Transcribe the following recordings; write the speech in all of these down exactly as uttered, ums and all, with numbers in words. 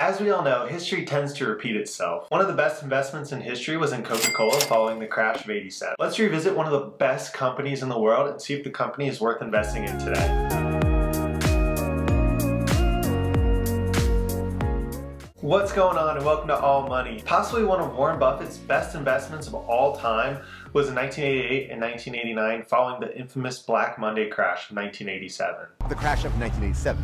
As we all know, history tends to repeat itself. One of the best investments in history was in Coca-Cola following the crash of eighty-seven. Let's revisit one of the best companies in the world and see if the company is worth investing in today. What's going on and welcome to All Money. Possibly one of Warren Buffett's best investments of all time was in nineteen eighty-eight and nineteen eighty-nine following the infamous Black Monday crash of nineteen eighty-seven. The crash of nineteen eighty-seven.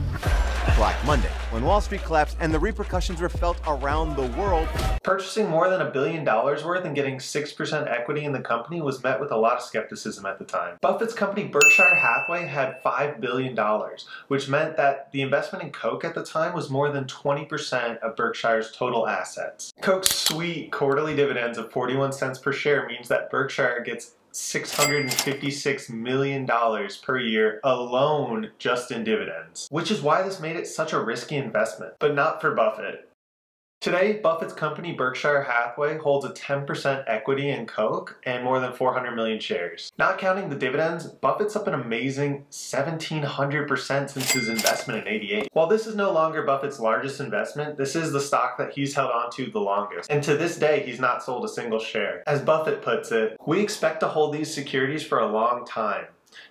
Black Monday, when Wall Street collapsed and the repercussions were felt around the world. Purchasing more than a billion dollars worth and getting six percent equity in the company was met with a lot of skepticism at the time. Buffett's company Berkshire Hathaway had five billion dollars, which meant that the investment in Coke at the time was more than twenty percent of Berkshire's total assets. Coke's sweet quarterly dividends of forty-one cents per share means that Berkshire gets six hundred fifty-six million dollars per year alone just in dividends, which is why this made it such a risky investment, but not for Buffett. Today, Buffett's company Berkshire Hathaway holds a ten percent equity in Coke and more than four hundred million shares. Not counting the dividends, Buffett's up an amazing seventeen hundred percent since his investment in eighty-eight. While this is no longer Buffett's largest investment, this is the stock that he's held onto the longest. And to this day, he's not sold a single share. As Buffett puts it, "We expect to hold these securities for a long time.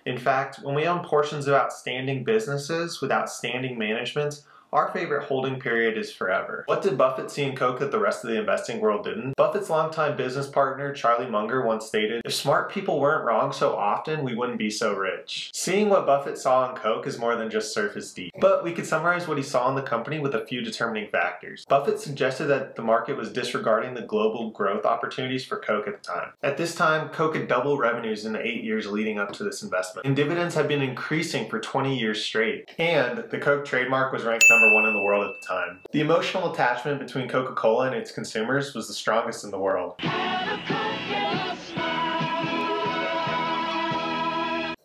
In fact, when we own portions of outstanding businesses with outstanding managements, our favorite holding period is forever." What did Buffett see in Coke that the rest of the investing world didn't? Buffett's longtime business partner, Charlie Munger, once stated, "If smart people weren't wrong so often, we wouldn't be so rich." Seeing what Buffett saw in Coke is more than just surface deep, but we could summarize what he saw in the company with a few determining factors. Buffett suggested that the market was disregarding the global growth opportunities for Coke at the time. At this time, Coke had doubled revenues in the eight years leading up to this investment, and dividends had been increasing for twenty years straight, and the Coke trademark was ranked number one in the world at the time. The emotional attachment between Coca-Cola and its consumers was the strongest in the world.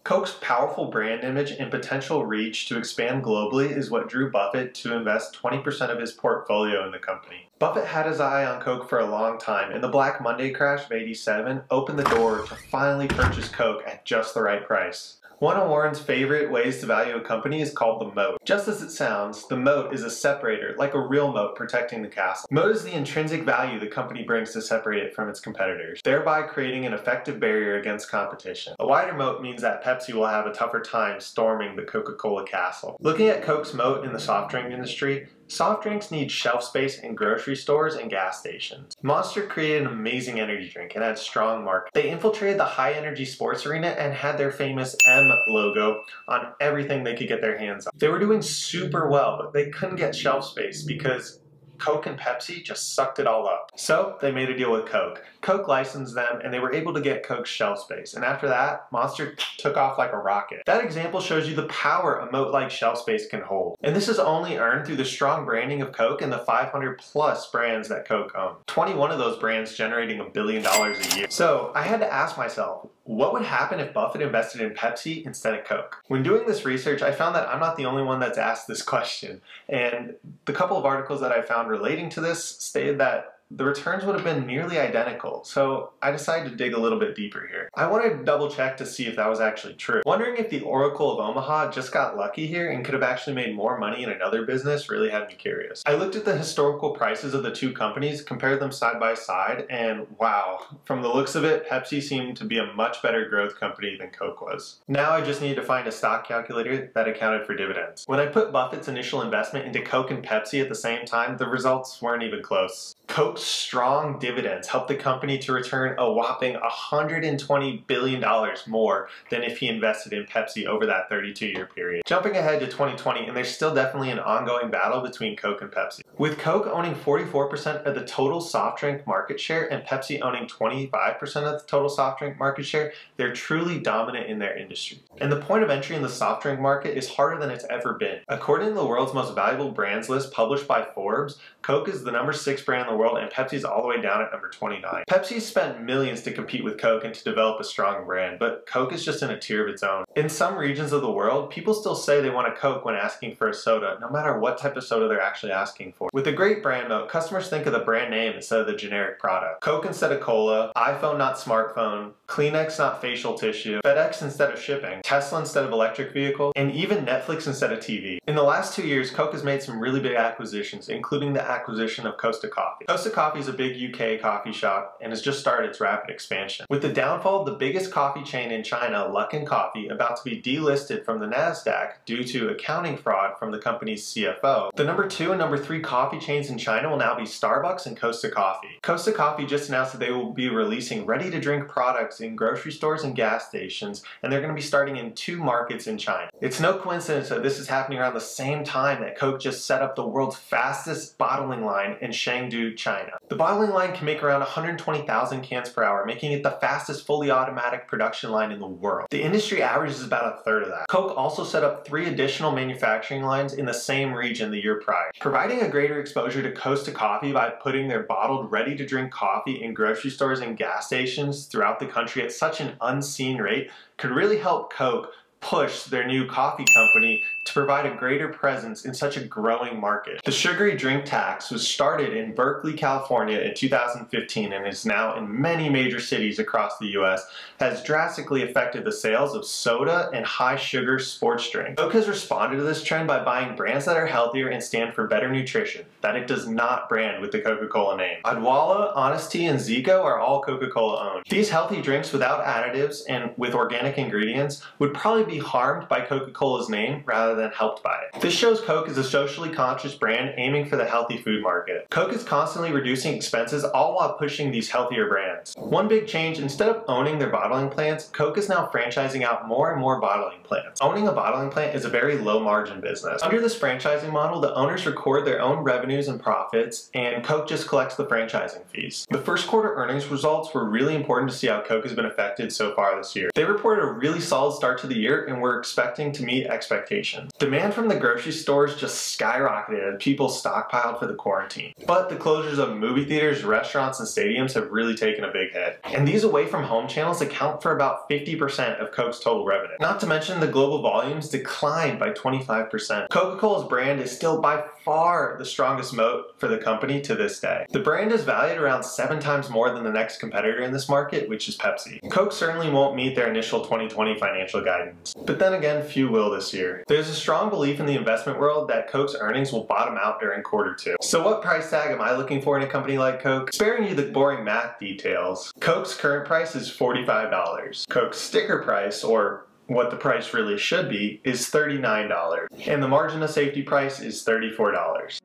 Coke's powerful brand image and potential reach to expand globally is what drew Buffett to invest twenty percent of his portfolio in the company. Buffett had his eye on Coke for a long time, and the Black Monday crash of eighty-seven opened the door to finally purchase Coke at just the right price. One of Warren's favorite ways to value a company is called the moat. Just as it sounds, the moat is a separator, like a real moat protecting the castle. Moat is the intrinsic value the company brings to separate it from its competitors, thereby creating an effective barrier against competition. A wider moat means that Pepsi will have a tougher time storming the Coca-Cola castle. Looking at Coke's moat in the soft drink industry, soft drinks need shelf space in grocery stores and gas stations. Monster created an amazing energy drink and had strong marketing. They infiltrated the high-energy sports arena and had their famous M logo on everything they could get their hands on. They were doing super well, but they couldn't get shelf space because Coke and Pepsi just sucked it all up. So they made a deal with Coke. Coke licensed them and they were able to get Coke's shelf space. And after that, Monster took off like a rocket. That example shows you the power a moat-like shelf space can hold. And this is only earned through the strong branding of Coke and the five hundred plus brands that Coke owned. twenty-one of those brands generating a billion dollars a year. So I had to ask myself, what would happen if Buffett invested in Pepsi instead of Coke? When doing this research, I found that I'm not the only one that's asked this question. And the couple of articles that I found relating to this stated that the returns would have been nearly identical, so I decided to dig a little bit deeper here. I wanted to double check to see if that was actually true. Wondering if the Oracle of Omaha just got lucky here and could have actually made more money in another business really had me curious. I looked at the historical prices of the two companies, compared them side by side, and wow, from the looks of it, Pepsi seemed to be a much better growth company than Coke was. Now I just needed to find a stock calculator that accounted for dividends. When I put Buffett's initial investment into Coke and Pepsi at the same time, the results weren't even close. Coke's strong dividends helped the company to return a whopping one hundred twenty billion dollars more than if he invested in Pepsi over that thirty-two year period. Jumping ahead to twenty twenty, and there's still definitely an ongoing battle between Coke and Pepsi. With Coke owning forty-four percent of the total soft drink market share and Pepsi owning twenty-five percent of the total soft drink market share, they're truly dominant in their industry. And the point of entry in the soft drink market is harder than it's ever been. According to the world's most valuable brands list published by Forbes, Coke is the number six brand in the world and Pepsi's all the way down at number twenty-nine. Pepsi spent millions to compete with Coke and to develop a strong brand, but Coke is just in a tier of its own. In some regions of the world, people still say they want a Coke when asking for a soda, no matter what type of soda they're actually asking for. With a great brand though, customers think of the brand name instead of the generic product. Coke instead of cola, iPhone not smartphone, Kleenex not facial tissue, FedEx instead of shipping, Tesla instead of electric vehicle, and even Netflix instead of T V. In the last two years, Coke has made some really big acquisitions, including the acquisition of Costa Coffee. Costa Coffee is a big U K coffee shop and has just started its rapid expansion. With the downfall of the biggest coffee chain in China, Luckin Coffee, about to be delisted from the NASDAQ due to accounting fraud from the company's C F O. The number two and number three coffee chains in China will now be Starbucks and Costa Coffee. Costa Coffee just announced that they will be releasing ready-to-drink products in grocery stores and gas stations, and they're going to be starting in two markets in China. It's no coincidence that this is happening around the same time that Coke just set up the world's fastest bottling line in Chengdu, China. The bottling line can make around one hundred twenty thousand cans per hour, making it the fastest fully automatic production line in the world. The industry average is about a third of that. Coke also set up three additional manufacturing lines in the same region the year prior, providing a greater exposure to Costa Coffee by putting their bottled ready-to-drink coffee in grocery stores and gas stations throughout the country at such an unseen rate could really help Coke push their new coffee company to provide a greater presence in such a growing market. The sugary drink tax was started in Berkeley, California in two thousand fifteen and is now in many major cities across the U S, has drastically affected the sales of soda and high sugar sports drinks. Coke has responded to this trend by buying brands that are healthier and stand for better nutrition, that it does not brand with the Coca-Cola name. Odwalla, Honest Tea, and Zico are all Coca-Cola owned. These healthy drinks without additives and with organic ingredients would probably be harmed by Coca-Cola's name rather than helped by it. This shows Coke is a socially conscious brand aiming for the healthy food market. Coke is constantly reducing expenses all while pushing these healthier brands. One big change, instead of owning their bottling plants, Coke is now franchising out more and more bottling plants. Owning a bottling plant is a very low margin business. Under this franchising model, the owners record their own revenues and profits, and Coke just collects the franchising fees. The first quarter earnings results were really important to see how Coke has been affected so far this year. They reported a really solid start to the year, and we're expecting to meet expectations. Demand from the grocery stores just skyrocketed and people stockpiled for the quarantine. But the closures of movie theaters, restaurants, and stadiums have really taken a big hit. And these away from home channels account for about fifty percent of Coke's total revenue. Not to mention the global volumes declined by twenty-five percent. Coca-Cola's brand is still by far the strongest moat for the company to this day. The brand is valued around seven times more than the next competitor in this market, which is Pepsi. Coke certainly won't meet their initial twenty twenty financial guidance. But then again, few will this year. There's a strong belief in the investment world that Coke's earnings will bottom out during quarter two. So what price tag am I looking for in a company like Coke? Sparing you the boring math details, Coke's current price is forty-five dollars. Coke's sticker price, or what the price really should be, is thirty-nine dollars. And the margin of safety price is thirty-four dollars.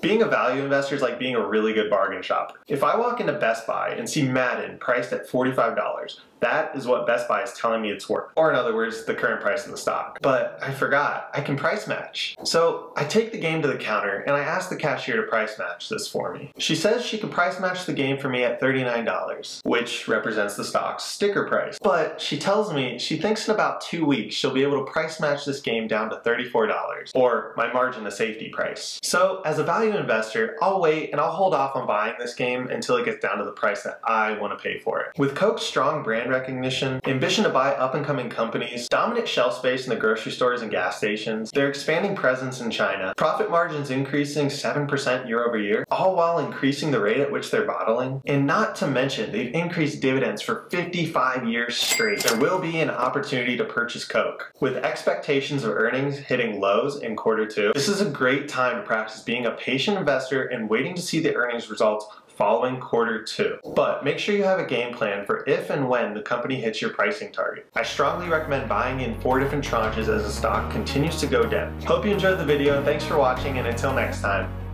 Being a value investor is like being a really good bargain shopper. If I walk into Best Buy and see Madden priced at forty-five dollars, that is what Best Buy is telling me it's worth. Or in other words, the current price of the stock. But I forgot, I can price match. So I take the game to the counter and I ask the cashier to price match this for me. She says she can price match the game for me at thirty-nine dollars, which represents the stock's sticker price. But she tells me she thinks in about two weeks she'll be able to price match this game down to thirty-four dollars, or my margin of safety price. So as a value investor, I'll wait and I'll hold off on buying this game until it gets down to the price that I want to pay for it. With Coke's strong brand recognition, ambition to buy up-and-coming companies, dominant shelf space in the grocery stores and gas stations, their expanding presence in China, profit margins increasing seven percent year over year, all while increasing the rate at which they're bottling, and not to mention they've increased dividends for fifty-five years straight. There will be an opportunity to purchase Coke. With expectations of earnings hitting lows in quarter two, this is a great time to practice being a patient investor and waiting to see the earnings results following quarter two. But make sure you have a game plan for if and when the company hits your pricing target. I strongly recommend buying in four different tranches as the stock continues to go down. Hope you enjoyed the video and thanks for watching, and until next time.